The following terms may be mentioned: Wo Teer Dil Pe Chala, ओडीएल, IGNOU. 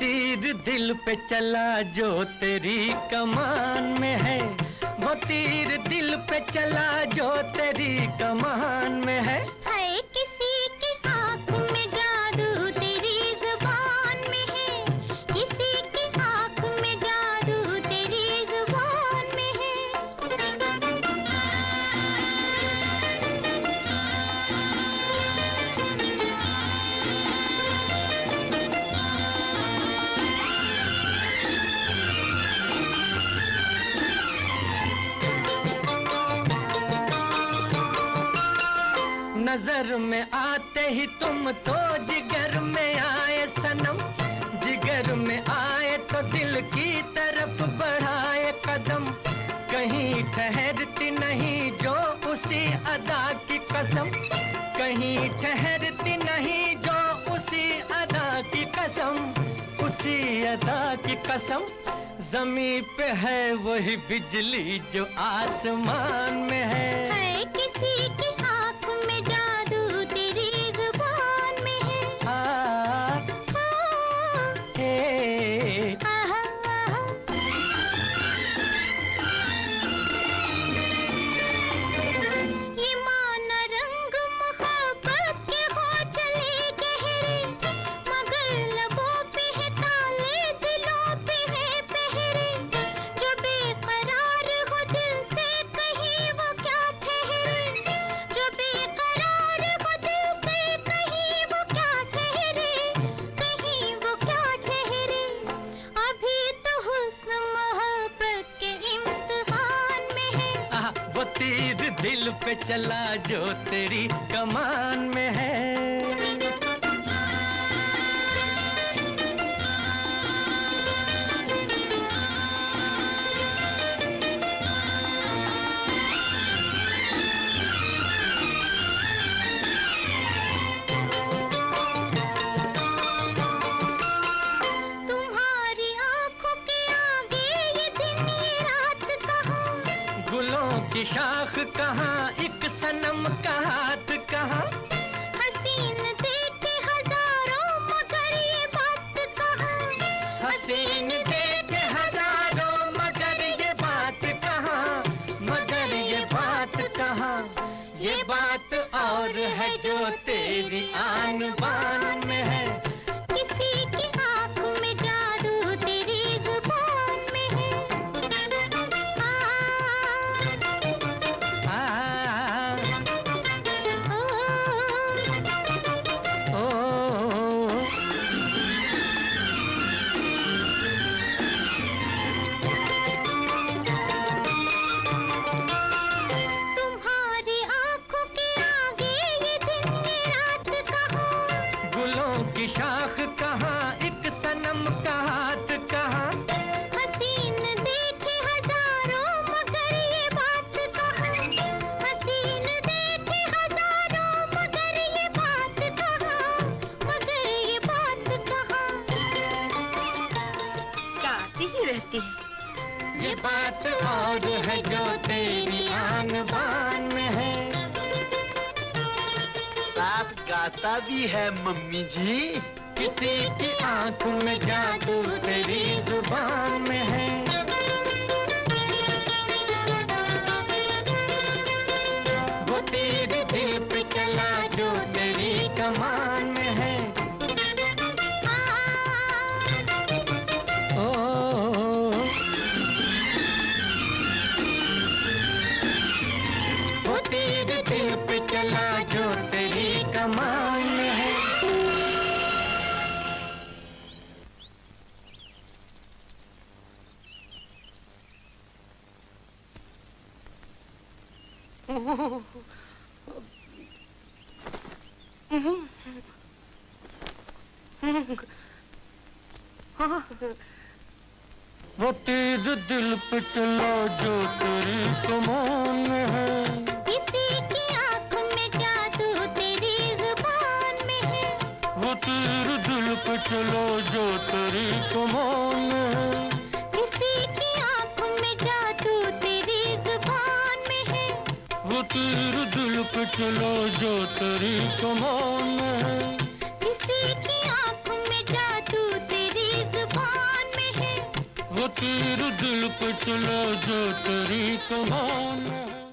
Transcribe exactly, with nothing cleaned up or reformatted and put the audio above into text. तीर दिल पे चला जो तेरी कमान में है, वो तीर दिल पे चला जो तेरी कमान में है। नजर में आते ही तुम तो जिगर में आए सनम, जिगर में आए तो दिल की तरफ बढ़ाए कदम। कहीं ठहरती नहीं जो उसी अदा की कसम, कहीं ठहरती नहीं जो उसी अदा की कसम, उसी अदा की कसम। जमीन पे है वही बिजली जो आसमान में है, है किसी की दिल पे चला जो तेरी कमान में है। की शाख कहाँ, एक सनम का हाथ कहाँ, हसीन देखे हजारों मगर ये बात कहाँ, हसीन देखे हजारों मगर ये बात कहाँ, मगर ये बात कहाँ। ये बात और है जो तेरी आन बान में है, किसी की आँख में जादू तेरी जुबान में है। शाख कहाँ, एक सनम का हाथ कहाँ, हसीन देखे हजारों मगर ये बात कहाँ, हसीन देखे हजारों मगर ये बात कहाँ, मगर ये बात कहाँ। गाती ही रहती है ये बात और है जो तेरी आन बान में है। आप गाता भी है मम्मी जी। किसी की आँख में जादू तेरी जुबान में है। वो तेर दिल पे चला जो तेरी कमान में है। वो तेर दिल पे चला जो तेरी कमान में है। वो तेज दिल पे चला जो तेरी कमान में है। किसी की आँख में जादू तेरी जुबान में है। वो तेज दिल पे चला जो तेरी कमान में है। किसी की आँख में जादू तेरी जुबान में है। वो तेज दिल पे चला जो तेरी कमान में है। किसी की आँख में जादू तेरी तेरे दिल पे चला जा तेरी कमान।